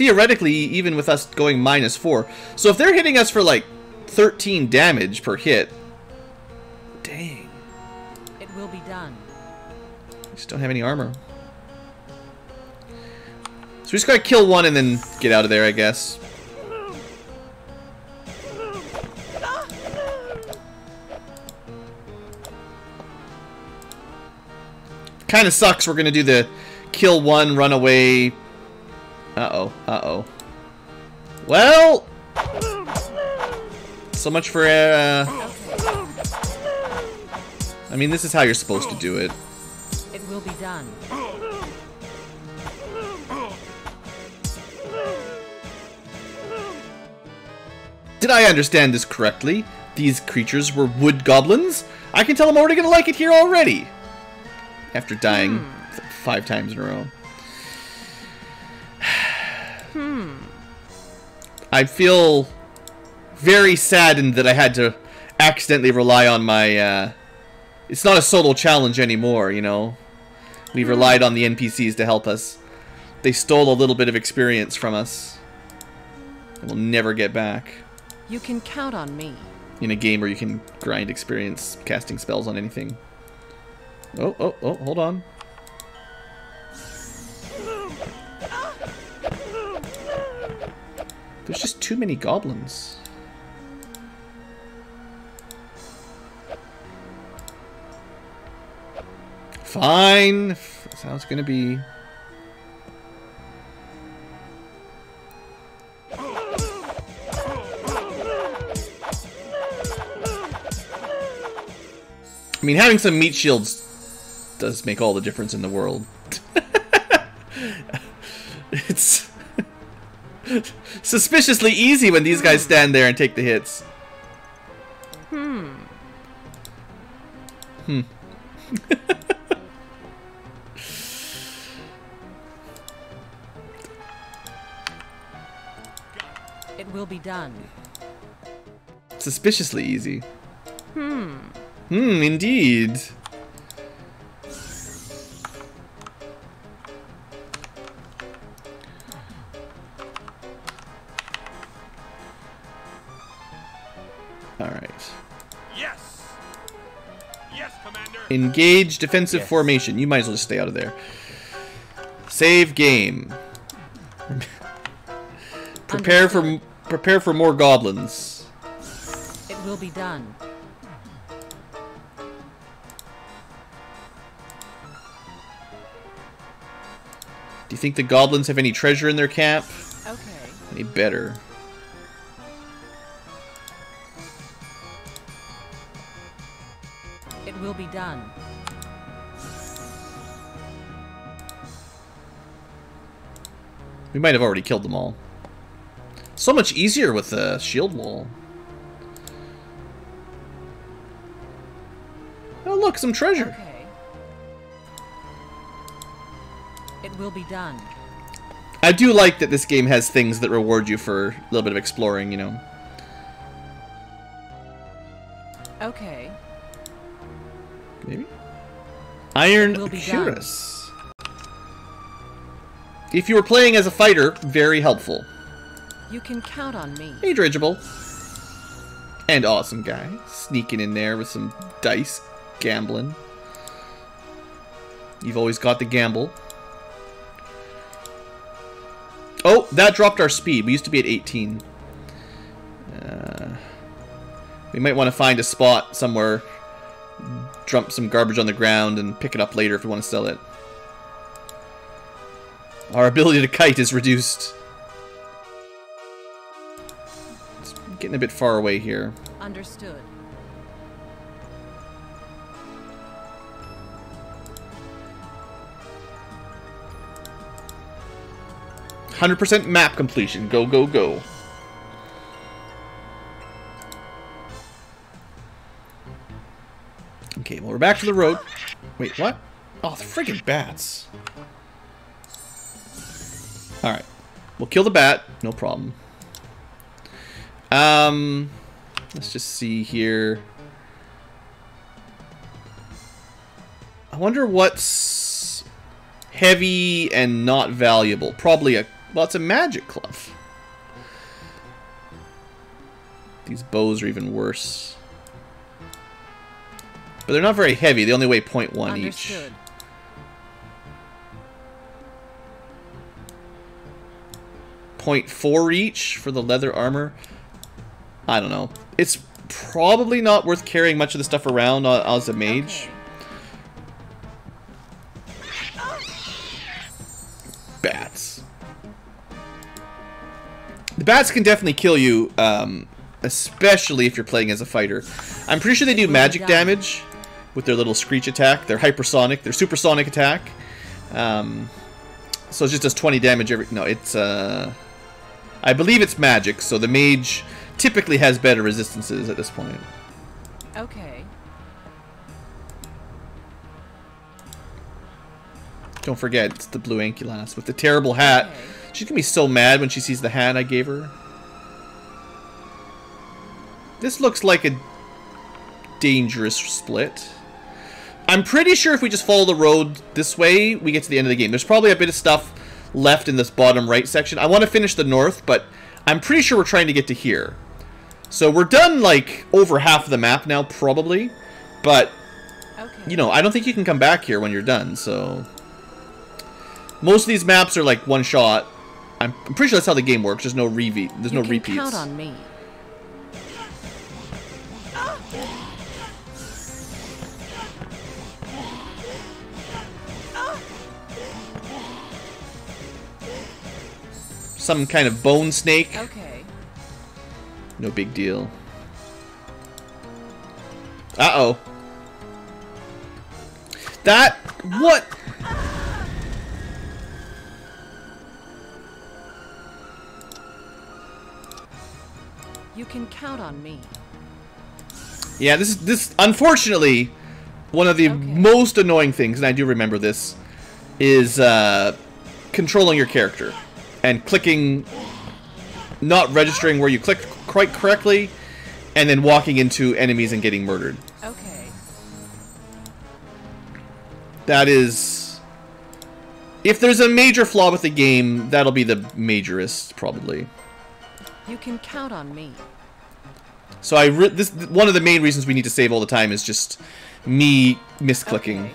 theoretically, even with us going -4. So if they're hitting us for like 13 damage per hit, dang. It will be done. I just don't have any armor. So we just gotta kill one and then get out of there, I guess. Kind of sucks we're gonna do the kill one, run away. Uh-oh, uh-oh. Well, so much for, I mean, this is how you're supposed to do it. It will be done. Did I understand this correctly? These creatures were wood goblins? I can tell I'm already gonna like it here already. After dying 5 times in a row. I feel very saddened that I had to accidentally rely on my... it's not a solo challenge anymore, you know. We relied on the NPCs to help us. They stole a little bit of experience from us. And we'll never get back. You can count on me. In a game where you can grind experience casting spells on anything. Oh, oh, oh, hold on. There's just too many goblins. Fine. That's how it's gonna be. I mean, having some meat shields does make all the difference in the world. It's suspiciously easy when these guys stand there and take the hits. It will be done. Suspiciously easy. Indeed. Engage defensive formation. You might as well just stay out of there. Save game. prepare for more goblins. It will be done. Do you think the goblins have any treasure in their camp? Okay. Any better? Will be done. We might have already killed them all. So much easier with the shield wall. Oh, look, some treasure. Okay. It will be done. I do like that this game has things that reward you for a little bit of exploring, you know. Okay. Maybe? Iron Cuirass. If you were playing as a fighter, very helpful. You can count on me. Hey, Dirigible. And awesome guy. Sneaking in there with some dice. Gambling. You've always got the gamble. Oh, that dropped our speed. We used to be at 18. We might want to find a spot somewhere... Dump some garbage on the ground and pick it up later if we want to sell it. Our ability to kite is reduced. It's getting a bit far away here. Understood. Okay. 100% map completion. Go, go, go. Okay, well, we're back to the road. Wait, what? Oh, the friggin' bats. Alright. We'll kill the bat. No problem. Let's just see here. I wonder what's heavy and not valuable. Probably a Lots of magic cloth. These bows are even worse. But they're not very heavy. They only weigh 0.1 each. .4 each for the leather armor. I don't know. It's probably not worth carrying much of the stuff around as a mage. Okay. Bats. The bats can definitely kill you, especially if you're playing as a fighter. I'm pretty sure they do magic damage with their little screech attack, their hypersonic, their supersonic attack. So it just does 20 damage every... No, it's... I believe it's magic, so the mage typically has better resistances at this point. Okay. Don't forget, it's the BlueAnkylo with the terrible hat. Okay. She's gonna be so mad when she sees the hat I gave her. This looks like a dangerous split. I'm pretty sure if we just follow the road this way, we get to the end of the game. There's probably a bit of stuff left in this bottom right section. I want to finish the north, but I'm pretty sure we're trying to get to here. So we're done, like, over half of the map now, probably. But, okay. You know, I don't think you can come back here when you're done, so... Most of these maps are, like, one shot. I'm pretty sure that's how the game works. There's no repeats. There's no repeats. You can count on me. Some kind of bone snake. Okay. No big deal. Uh-oh. That... What? You can count on me. Yeah, this unfortunately, one of the most annoying things, and I do remember this, is controlling your character. And clicking, not registering where you clicked quite correctly, and then walking into enemies and getting murdered. Okay. That is... If there's a major flaw with the game, that'll be the majorest, probably. You can count on me. So this one of the main reasons we need to save all the time is just me misclicking. Okay.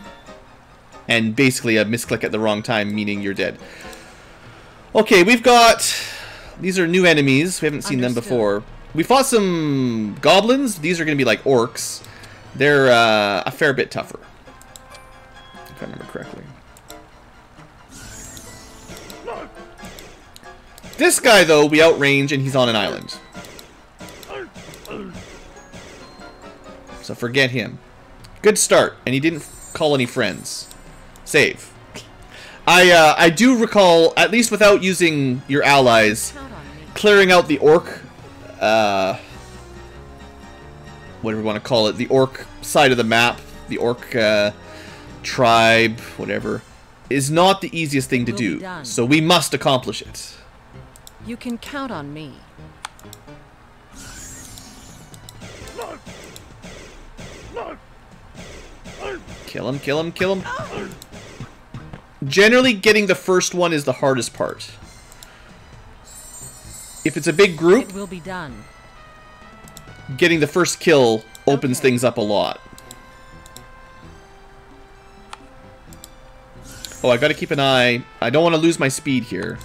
And basically a misclick at the wrong time, meaning you're dead. Okay, we've got... These are new enemies. We haven't seen them before. We fought some goblins. These are going to be like orcs. They're a fair bit tougher, if I remember correctly. This guy, though, we outrange, and he's on an island. So forget him. Good start. And he didn't call any friends. Save. I do recall, at least without using your allies, clearing out the orc, whatever you want to call it, the orc side of the map, the orc tribe, whatever, is not the easiest thing to do. So we must accomplish it. You can count on me. Kill him! Kill him! Kill him! Generally, getting the first one is the hardest part. If it's a big group, it will be done. Getting the first kill opens things up a lot. Oh, I've got to keep an eye. I don't want to lose my speed here.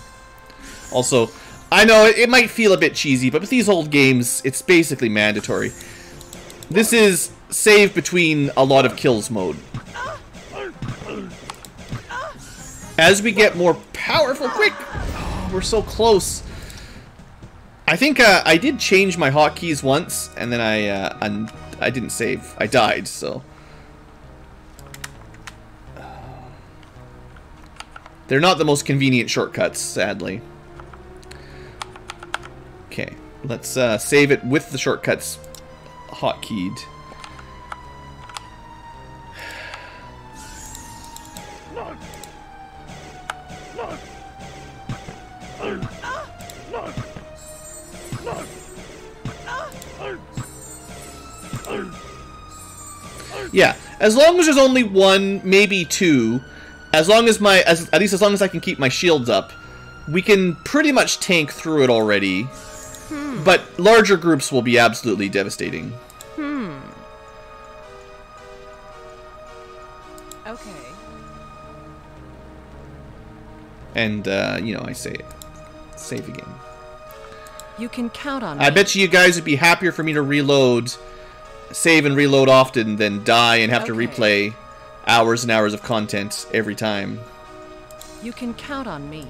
Also, I know it might feel a bit cheesy, but with these old games, it's basically mandatory. This is save between a lot of kills mode. As we get more powerful, quick! Oh, we're so close. I think I did change my hotkeys once, and then I didn't save. I died, so... They're not the most convenient shortcuts, sadly. Okay, let's save it with the shortcuts hotkeyed. Yeah, as long as there's only one, maybe two, as long as my, as, at least as long as I can keep my shields up, we can pretty much tank through it already, but larger groups will be absolutely devastating. Okay. And, you know, I say it. Save again. You can count on me. I bet you guys would be happier for me to reload, save and reload often than die and have to replay hours and hours of content every time. You can count on me.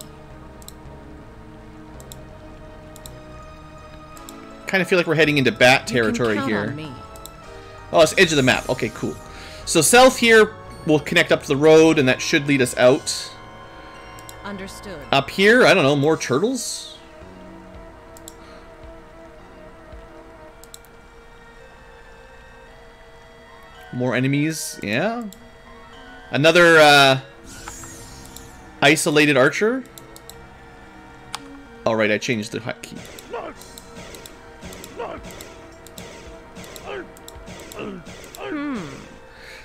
Kind of feel like we're heading into bat territory here. Oh, it's edge of the map. Okay, cool. So south here will connect up to the road, and that should lead us out. Understood. Up here, I don't know, more turtles? More enemies, yeah. Another isolated archer. Alright, I changed the hotkey.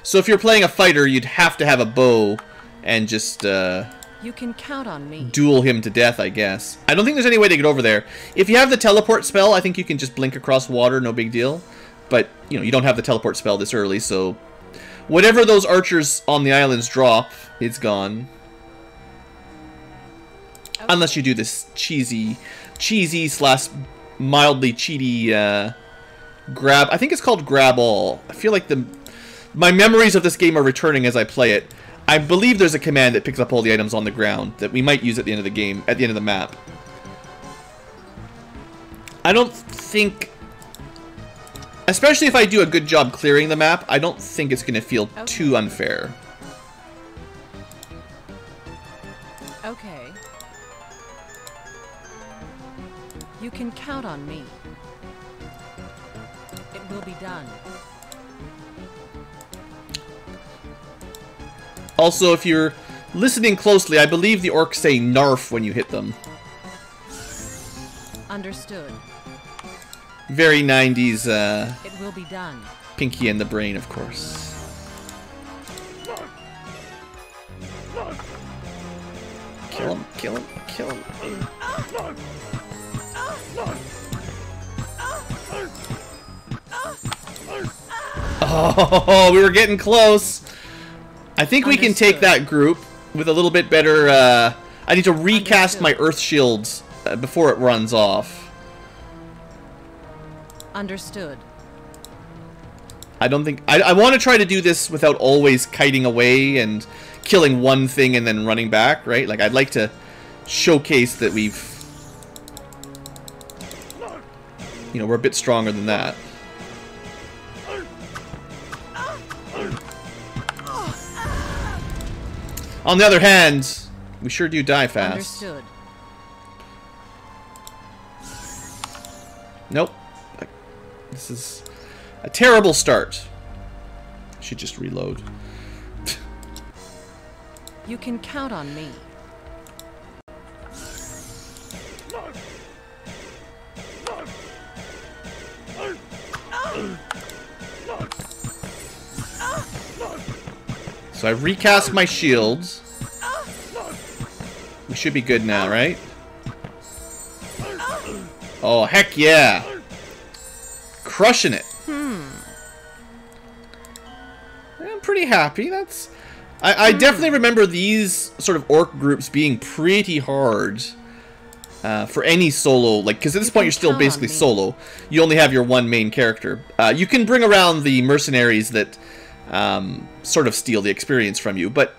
So if you're playing a fighter, you'd have to have a bow and just you can count on me. Duel him to death, I guess. I don't think there's any way to get over there. If you have the teleport spell, I think you can just blink across water, no big deal. But, you know, you don't have the teleport spell this early, so whatever those archers on the islands drop, it's gone. Okay. Unless you do this cheesy slash mildly cheaty grab. I think it's called grab all. I feel like my memories of this game are returning as I play it. I believe there's a command that picks up all the items on the ground that we might use at the end of the game, at the end of the map. I don't think, especially if I do a good job clearing the map, I don't think it's going to feel too unfair. Okay. You can count on me. It will be done. Also, if you're listening closely, I believe the orcs say narf when you hit them. Understood. Very 90s, it will be done. Pinky and the Brain, of course. Kill him, kill him, kill him. Oh, we were getting close. I think we can take that group with a little bit better, I need to recast my Earth Shields before it runs off. Understood. I don't think, I want to try to do this without always kiting away and killing one thing and then running back, right? Like, I'd like to showcase that we've, you know, we're a bit stronger than that. On the other hand, we sure do die fast. Understood. Nope. This is a terrible start. I should just reload. You can count on me. So I recast my shields. We should be good now, right? Oh, heck yeah! Crushing it. I'm pretty happy. That's. I definitely remember these sort of orc groups being pretty hard for any solo. Like, because at this point you're still basically solo. You only have your one main character. You can bring around the mercenaries that sort of steal the experience from you, but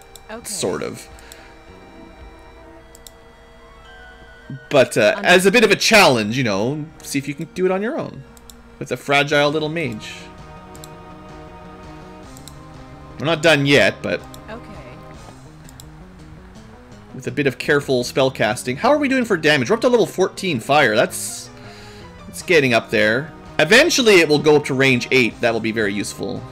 sort of. But as a bit of a challenge, you know, see if you can do it on your own with a fragile little mage. We're not done yet, but with a bit of careful spell casting. How are we doing for damage? We're up to level 14 fire. That's, it's getting up there. Eventually it will go up to range 8. That will be very useful.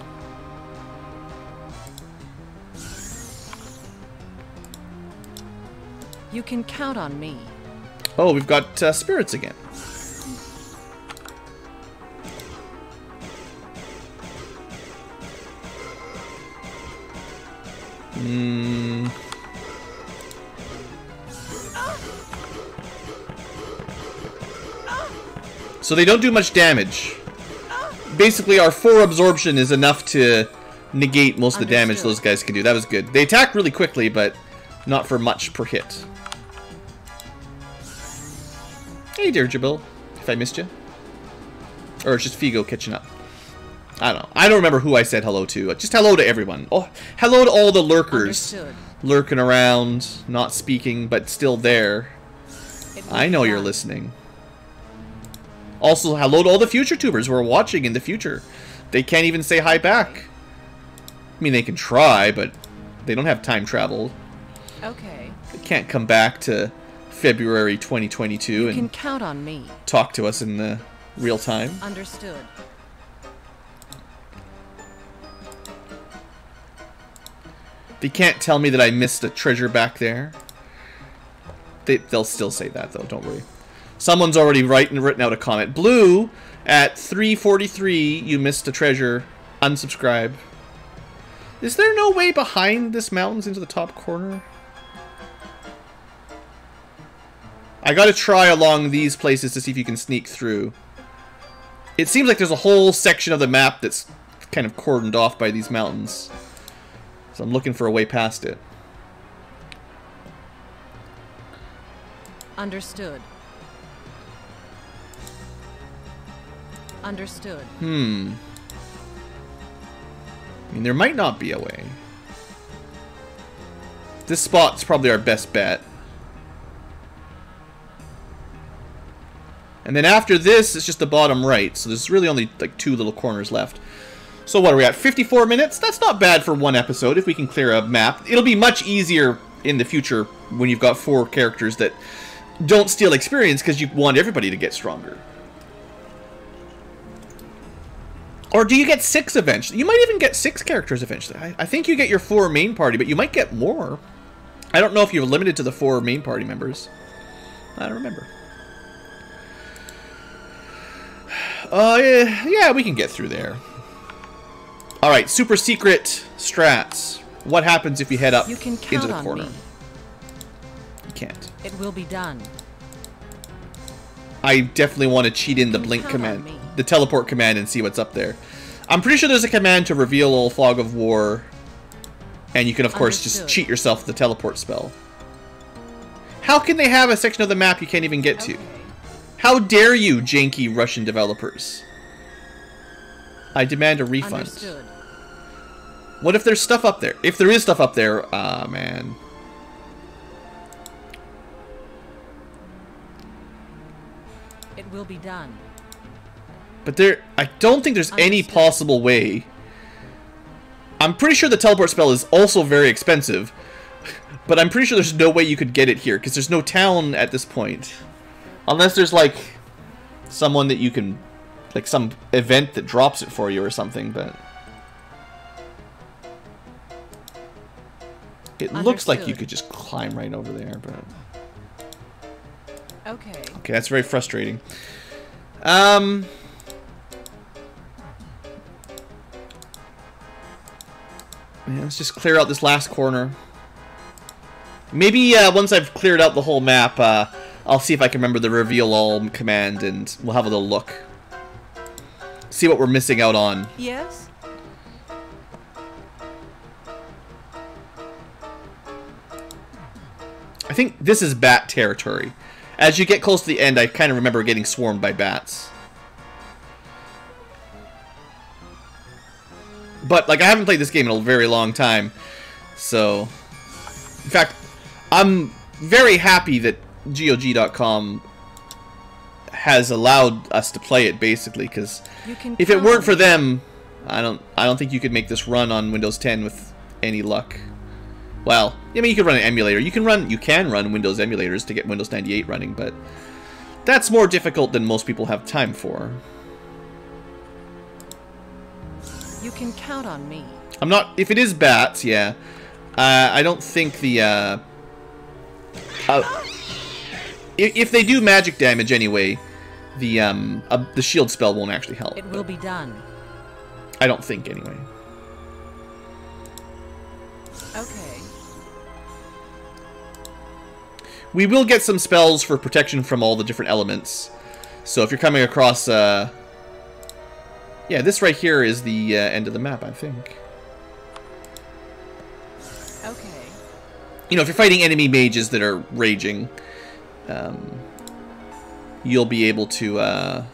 You can count on me. Oh, we've got spirits again. So they don't do much damage. Basically, our 4 absorption is enough to negate most of the damage those guys can do. That was good. They attack really quickly, but not for much per hit. Hey, Dirigible, if I missed you. Or it's just Figo catching up. I don't know. I don't remember who I said hello to. Just hello to everyone. Oh, hello to all the lurkers. Understood. Lurking around, not speaking, but still there. I know you're listening. Also, hello to all the future tubers who are watching in the future. They can't even say hi back. I mean, they can try, but they don't have time travel. Okay. They can't come back to February 2022 you and can count on me. Talk to us in the real time. Understood. They can't tell me that I missed a treasure back there. They'll still say that, though. Don't worry. Someone's already written out a comment. Blue, at 3:43, you missed a treasure. Unsubscribe. Is there no way behind this mountains into the top corner? I gotta try along these places to see if you can sneak through. It seems like there's a whole section of the map that's kind of cordoned off by these mountains. So I'm looking for a way past it. Understood. Understood. I mean, there might not be a way. This spot's probably our best bet. And then after this, it's just the bottom right. So there's really only like 2 little corners left. So what are we at? 54 minutes? That's not bad for one episode if we can clear a map. It'll be much easier in the future when you've got 4 characters that don't steal experience because you want everybody to get stronger. Or do you get 6 eventually? You might even get 6 characters eventually. I think you get your 4 main party, but you might get more. I don't know if you're limited to the 4 main party members. I don't remember. Yeah, we can get through there. Alright, super secret strats. What happens if you head up into the corner? You can't. It will be done. I definitely want to cheat in the blink command. The teleport command and see what's up there. I'm pretty sure there's a command to reveal all fog of war. And you can, of course, just cheat yourself with the teleport spell. How can they have a section of the map you can't even get to? How dare you, janky Russian developers? I demand a refund. Understood. What if there's stuff up there? If there is stuff up there, ah, man. It will be done. But I don't think there's any possible way. I'm pretty sure the teleport spell is also very expensive, but I'm pretty sure there's no way you could get it here because there's no town at this point, unless there's like someone that you can, like some event that drops it for you or something. But it looks like you could just climb right over there. But okay, that's very frustrating. Yeah, let's just clear out this last corner. Maybe once I've cleared out the whole map, I'll see if I can remember the reveal all command, and we'll have a little look. See what we're missing out on. Yes. I think this is bat territory. As you get close to the end, I kind of remember getting swarmed by bats. But, like, I haven't played this game in a very long time, so... In fact, I'm very happy that GOG.com has allowed us to play it, basically, because if it weren't for them, I don't think you could make this run on Windows 10 with any luck. Well, I mean, you could run an emulator. You can run Windows emulators to get Windows 98 running, but that's more difficult than most people have time for. You can count on me. I'm not... If it is bats, yeah. I don't think the... if they do magic damage anyway, the shield spell won't actually help. It will be done. I don't think, anyway. Okay. We will get some spells for protection from all the different elements. So if you're coming across... yeah, this right here is the end of the map, I think. Okay. You know, if you're fighting enemy mages that are raging, you'll be able to... what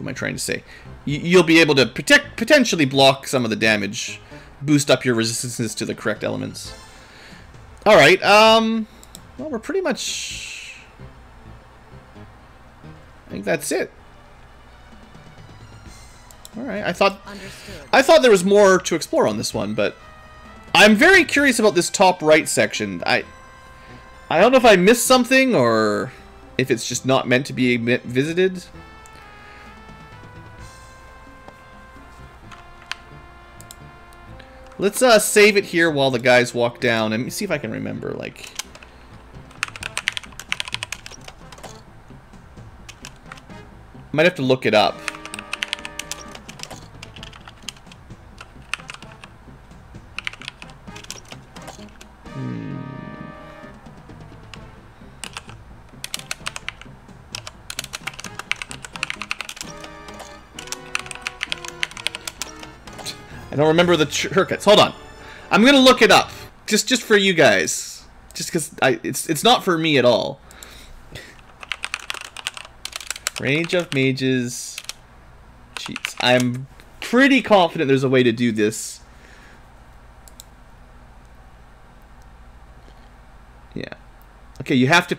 am I trying to say? You'll be able to potentially block some of the damage, boost up your resistances to the correct elements. Alright, well, we're pretty much... I think that's it. Alright, I thought there was more to explore on this one, but... I'm very curious about this top right section. I don't know if I missed something, or if it's just not meant to be visited. Let's save it here while the guys walk down and see if I can remember, like... Might have to look it up. I don't remember the shortcuts. Hold on, I'm gonna look it up just for you guys, just because it's not for me at all. Rage of Mages cheats. I'm pretty confident there's a way to do this. Yeah. Okay, you have to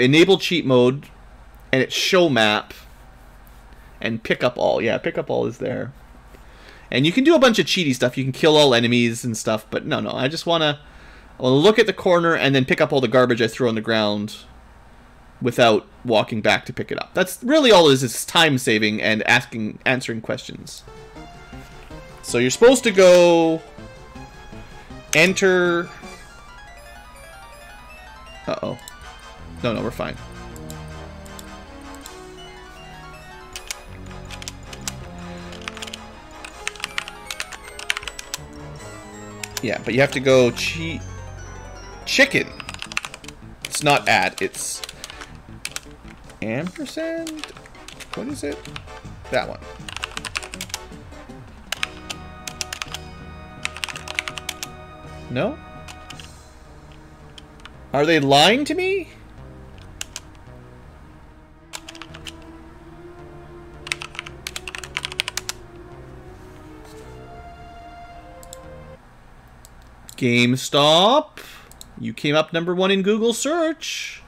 enable cheat mode, and it's show map, and pick up all. Yeah, pick up all is there. And you can do a bunch of cheaty stuff. You can kill all enemies and stuff, but no, I just wanna look at the corner and then pick up all the garbage I throw on the ground without walking back to pick it up. That's really all it is. It's time saving and answering questions. So you're supposed to go enter. Uh-oh. No, we're fine. Yeah, but you have to go chicken. It's not at, it's ampersand? What is it? That one. No? Are they lying to me? GameStop, you came up #1 in Google search.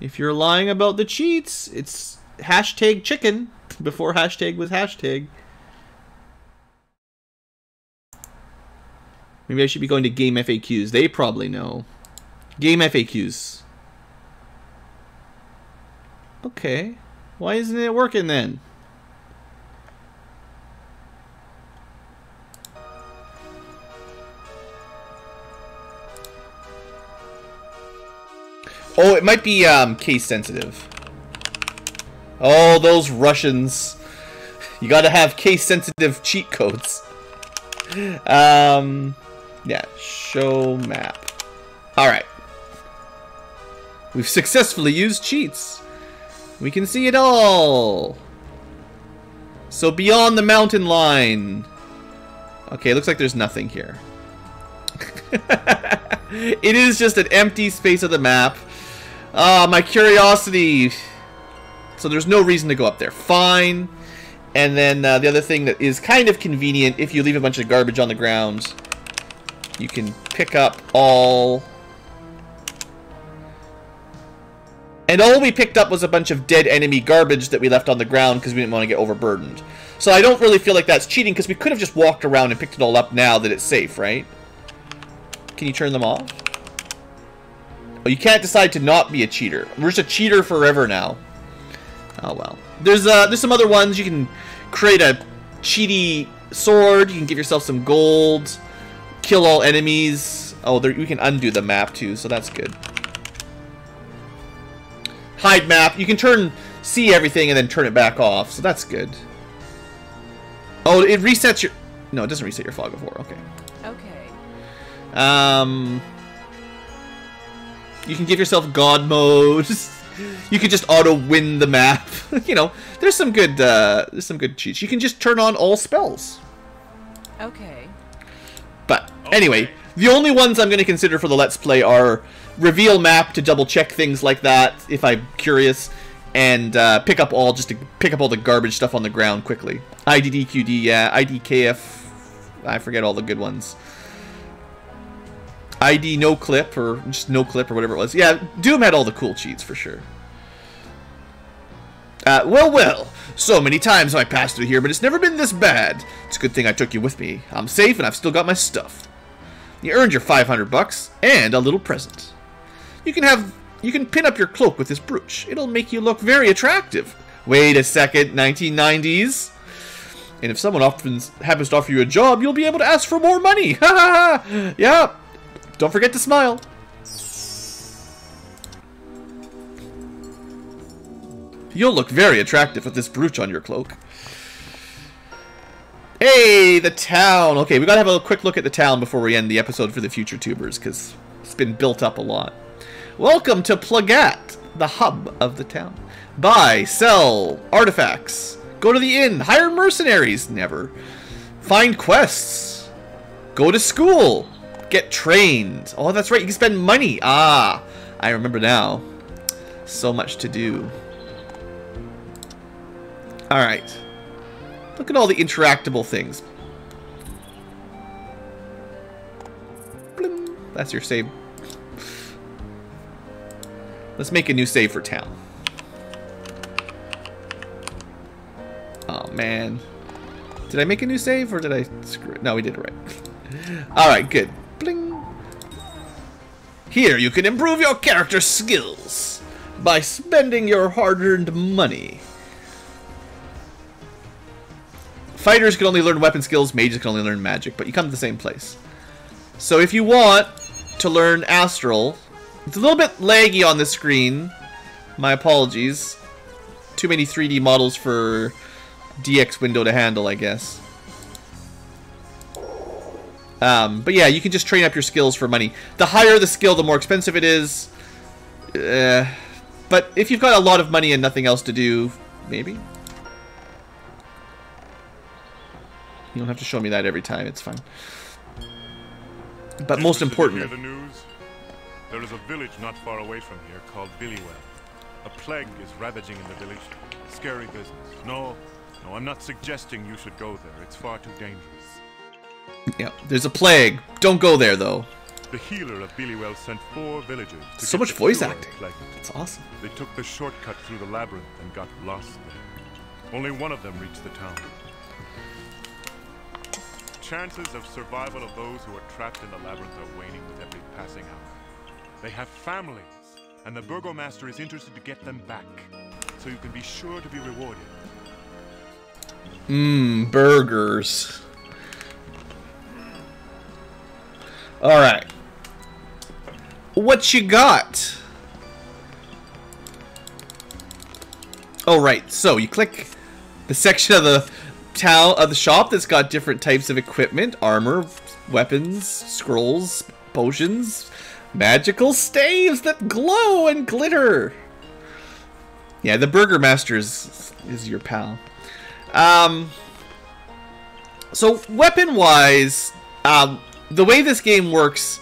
If you're lying about the cheats, it's hashtag chicken before hashtag was hashtag. Maybe I should be going to Game FAQs. They probably know. Game FAQs. Okay. Why isn't it working then? Oh, it might be case sensitive. Oh, those Russians. You gotta have case sensitive cheat codes. Yeah, show map. Alright. We've successfully used cheats. We can see it all. So beyond the mountain line. Okay, looks like there's nothing here. It is just an empty space of the map. My curiosity. So there's no reason to go up there. Fine. And then the other thing that is kind of convenient, if you leave a bunch of garbage on the ground, you can pick up all. And all we picked up was a bunch of dead enemy garbage that we left on the ground because we didn't want to get overburdened. So I don't really feel like that's cheating because we could have just walked around and picked it all up now that it's safe, right? Can you turn them off? Oh, you can't decide to not be a cheater. We're just a cheater forever now. Oh well. There's some other ones. You can create a cheaty sword. You can give yourself some gold. Kill all enemies. Oh, there, we can undo the map too, so that's good. Hide map. You can see everything and then turn it back off, so that's good. Oh, it resets your... No, it doesn't reset your Fog of War. Okay. Okay. You can give yourself God mode. You could just auto win the map. You know, there's some good cheats. You can just turn on all spells. Okay. But anyway, the only ones I'm going to consider for the Let's Play are reveal map to double check things like that if I'm curious, and pick up all just to pick up all the garbage stuff on the ground quickly. IDDQD, yeah, IDKF. I forget all the good ones. ID no clip or just no clip or whatever it was. Yeah, Doom had all the cool cheats for sure. Well, so many times I passed through here, but it's never been this bad. It's a good thing I took you with me. I'm safe and I've still got my stuff. You earned your 500 bucks and a little present. You can pin up your cloak with this brooch. It'll make you look very attractive. Wait a second, 1990s. And if someone happens to offer you a job, you'll be able to ask for more money. Ha ha ha. Yeah. Don't forget to smile. You'll look very attractive with this brooch on your cloak. Hey, the town. Okay, we gotta have a quick look at the town before we end the episode for the future tubers, because it's been built up a lot. Welcome to Plagat, the hub of the town. Buy, sell, artifacts. Go to the inn. Hire mercenaries. Never. Find quests. Go to school. Get trained. Oh, that's right. You can spend money. Ah, I remember now. So much to do. All right. Look at all the interactable things. Blim. That's your save. Let's make a new save for town. Oh, man. Did I make a new save or did I screw it? No, we did it right. All right, good. Bling. Here you can improve your character skills by spending your hard-earned money. Fighters can only learn weapon skills, mages can only learn magic, but you come to the same place. So if you want to learn astral, it's a little bit laggy on the screen. My apologies. Too many 3D models for DX window to handle, I guess. But yeah, you can just train up your skills for money. The higher the skill, the more expensive it is. But if you've got a lot of money and nothing else to do, maybe? You don't have to show me that every time, it's fine. But most importantly, the news? There is a village not far away from here called Billywell. A plague is ravaging in the village. Scary business. No, I'm not suggesting you should go there. It's far too dangerous. Yeah, there's a plague. Don't go there, though. The healer of Billywell sent 4 villagers. So much voice acting. It's awesome. They took the shortcut through the labyrinth and got lost there. Only one of them reached the town. Chances of survival of those who are trapped in the labyrinth are waning with every passing hour. They have families, and the burgomaster is interested to get them back, so you can be sure to be rewarded. Mmm, burgers. Alright. What you got? Oh, right. So, you click the section of the town of the shop that's got different types of equipment, armor, weapons, scrolls, potions, magical staves that glow and glitter. Yeah, the burgomaster is your pal. So weapon-wise, the way this game works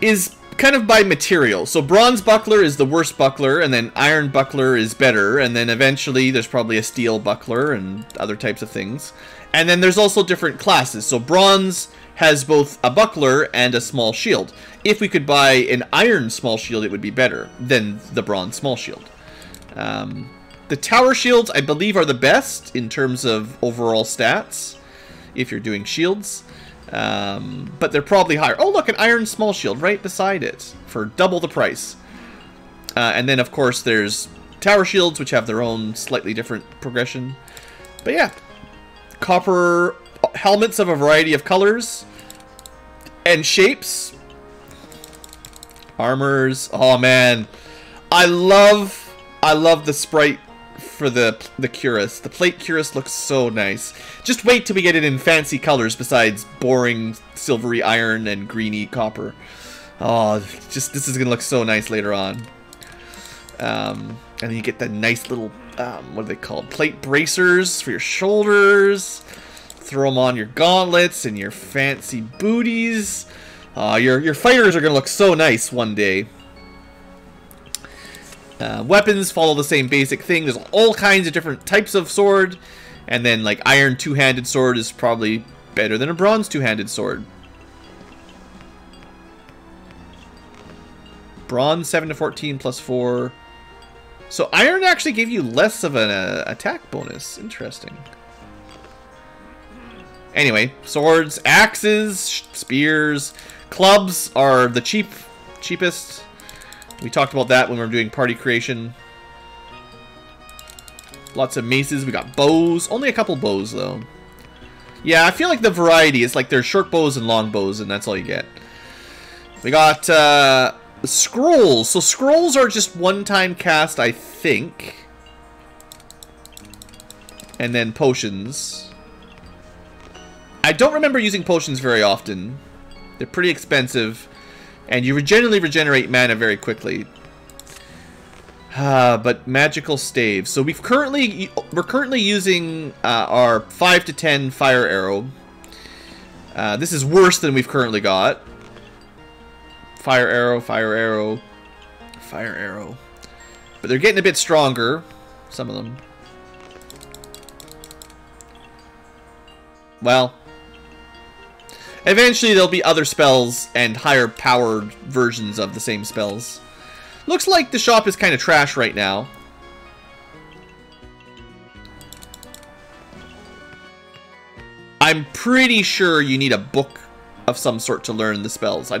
is kind of by material. So bronze buckler is the worst buckler, and then iron buckler is better, and then eventually there's probably a steel buckler and other types of things. And then there's also different classes. So bronze has both a buckler and a small shield. If we could buy an iron small shield, it would be better than the bronze small shield. The tower shields, I believe, are the best in terms of overall stats, if you're doing shields. But they're probably higher. Oh, look, an iron small shield right beside it for double the price. And then, of course, there's tower shields, which have their own slightly different progression. But yeah, copper helmets of a variety of colors and shapes. Armors. Oh, man. I love the sprite for the cuirass. The plate cuirass looks so nice. Just wait till we get it in fancy colors besides boring silvery iron and greeny copper. Oh, just this is gonna look so nice later on. And then you get that nice little, what are they called? Plate bracers for your shoulders. Throw them on your gauntlets and your fancy booties. Your fighters are going to look so nice one day. Weapons follow the same basic thing. There's all kinds of different types of sword. And then, like, iron two-handed sword is probably better than a bronze two-handed sword. Bronze 7 to 14 plus 4. So iron actually gave you less of an attack bonus. Interesting. Anyway, swords, axes, spears, clubs are the cheapest. We talked about that when we were doing party creation. Lots of maces. We got bows. Only a couple bows, though. Yeah, I feel like the variety is like there's short bows and long bows, and that's all you get. We got scrolls. So scrolls are just one-time cast, I think. And then potions. I don't remember using potions very often. They're pretty expensive. And you generally regenerate mana very quickly. But magical staves. So we're currently using our 5 to 10 fire arrow. This is worse than we've currently got. Fire arrow, fire arrow, fire arrow. But they're getting a bit stronger, some of them. Well, eventually there'll be other spells and higher powered versions of the same spells. Looks like the shop is kind of trash right now. I'm pretty sure you need a book of some sort to learn the spells.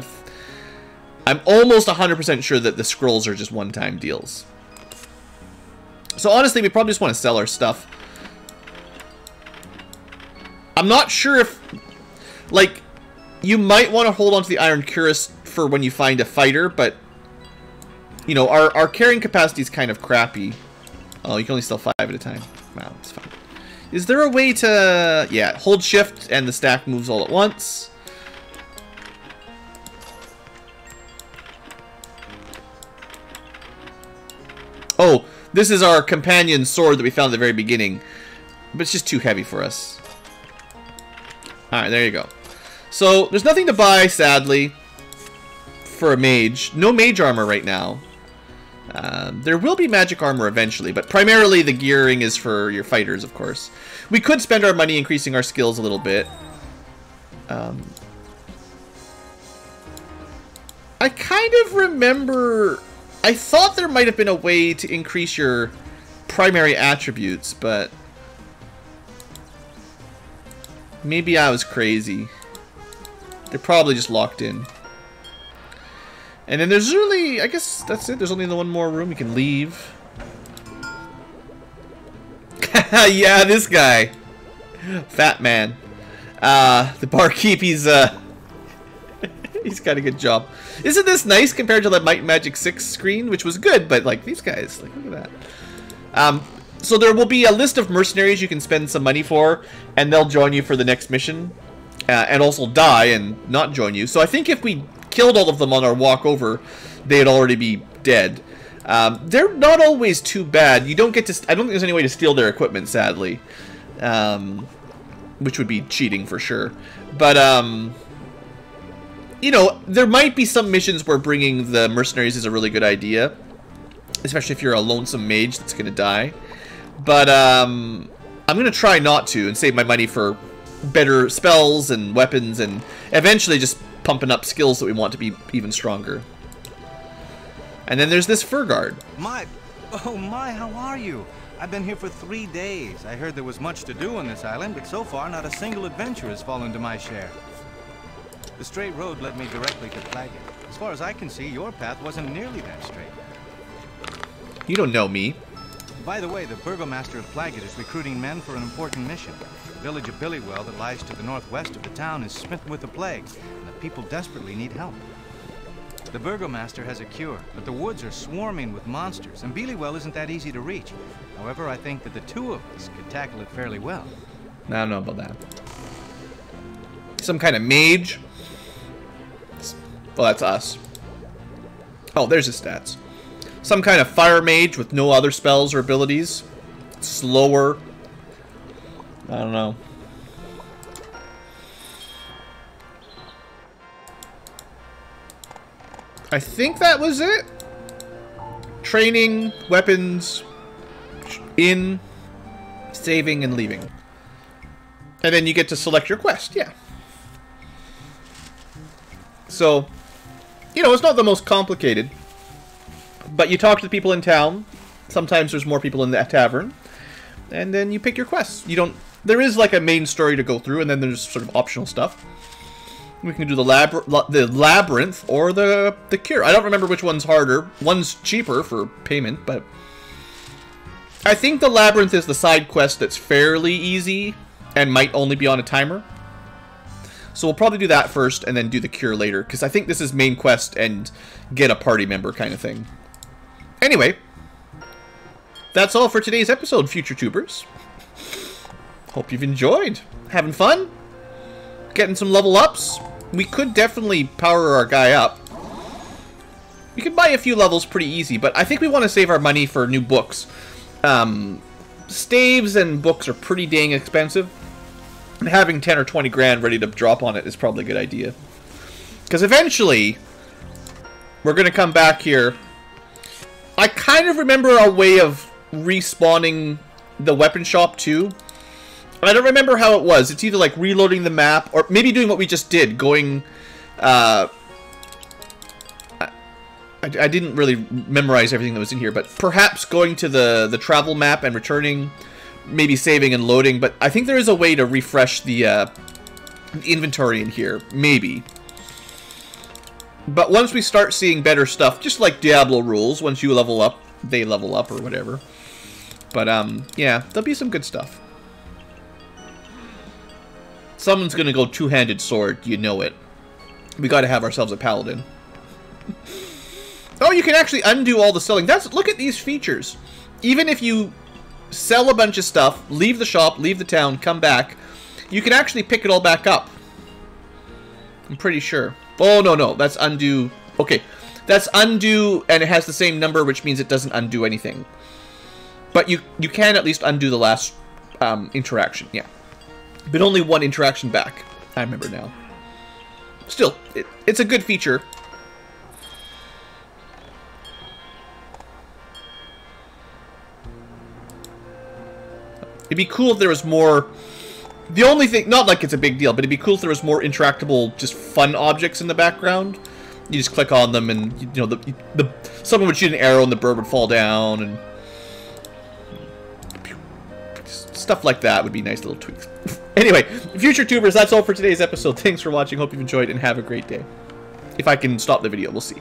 I'm almost 100% sure that the scrolls are just one-time deals. So honestly, we probably just want to sell our stuff. I'm not sure if... like, you might want to hold on to the Iron Cuirass for when you find a fighter, but... you know, our carrying capacity is kind of crappy. Oh, you can only sell 5 at a time. Wow, that's fine. Is there a way to... yeah, hold shift and the stack moves all at once. Oh, this is our companion sword that we found at the very beginning. But it's just too heavy for us. Alright, there you go. So, there's nothing to buy, sadly, for a mage. No mage armor right now. There will be magic armor eventually, but primarily the gearing is for your fighters, of course. We could spend our money increasing our skills a little bit. I kind of remember... I thought there might have been a way to increase your primary attributes, but maybe I was crazy. They're probably just locked in. And then there's really, I guess that's it. There's only the one more room you can leave. Yeah, this guy. Fat man. The barkeep, he's got a good job. Isn't this nice compared to the Might and Magic 6 screen, which was good, but like these guys, like, look at that. So there will be a list of mercenaries you can spend some money for, and they'll join you for the next mission, and also die and not join you. So I think if we killed all of them on our walk over, they'd already be dead. They're not always too bad. You don't get to. I don't think there's any way to steal their equipment, sadly, which would be cheating for sure. But you know, there might be some missions where bringing the mercenaries is a really good idea. Especially if you're a lonesome mage that's going to die. But I'm going to try not to and save my money for better spells and weapons and eventually just pumping up skills that we want to be even stronger. And then there's this fur guard. Oh my, how are you? I've been here for 3 days. I heard there was much to do on this island, but so far not a single adventure has fallen to my share. The straight road led me directly to Flagon. As far as I can see, your path wasn't nearly that straight. You don't know me. By the way, the burgomaster of Flagon is recruiting men for an important mission. The village of Billywell that lies to the northwest of the town is smitten with the plague, and the people desperately need help. The burgomaster has a cure, but the woods are swarming with monsters, and Billywell isn't that easy to reach. However, I think that the two of us could tackle it fairly well. I don't know about that. Some kind of mage. Well, that's us. Oh, there's his stats. Some kind of fire mage with no other spells or abilities. Slower. I don't know. I think that was it. Training, weapons, in, saving, and leaving. And then you get to select your quest, yeah. So, you know, it's not the most complicated. But you talk to the people in town. Sometimes there's more people in the tavern. And then you pick your quests. You don't... There is like a main story to go through, and then there's sort of optional stuff. We can do the labyrinth or the cure. I don't remember which one's harder. One's cheaper for payment, but... I think the labyrinth is the side quest that's fairly easy and might only be on a timer. So we'll probably do that first and then do the cure later, because I think this is main quest and get a party member kind of thing. Anyway, that's all for today's episode, FutureTubers. Hope you've enjoyed. Having fun? Getting some level ups? We could definitely power our guy up. We could buy a few levels pretty easy, but I think we want to save our money for new books. Staves and books are pretty dang expensive. And having 10 or 20 grand ready to drop on it is probably a good idea. Because eventually, we're going to come back here. I kind of remember a way of respawning the weapon shop too. I don't remember how it was. It's either like reloading the map or maybe doing what we just did. Going... I didn't really memorize everything that was in here, but perhaps going to the travel map and returning, maybe saving and loading, but I think there is a way to refresh the inventory in here, maybe. But once we start seeing better stuff, just like Diablo rules, once you level up, they level up or whatever. But, yeah, there'll be some good stuff. Someone's gonna go two-handed sword, you know it. We gotta have ourselves a paladin. Oh, you can actually undo all the selling. That's, look at these features. Even if you sell a bunch of stuff, leave the shop, leave the town, come back, you can actually pick it all back up. I'm pretty sure. Oh, no, that's undo. Okay, that's undo, and it has the same number, which means it doesn't undo anything. But you can at least undo the last interaction, yeah. But only one interaction back, I remember now. Still, it's a good feature. It'd be cool if there was more... The only thing... Not like it's a big deal, but it'd be cool if there was more interactable, just fun objects in the background. You just click on them and, you know, someone would shoot an arrow and the bird would fall down, and... Stuff like that would be nice little tweaks. Anyway, FutureTubers, that's all for today's episode. Thanks for watching. Hope you've enjoyed, and have a great day. If I can stop the video, we'll see.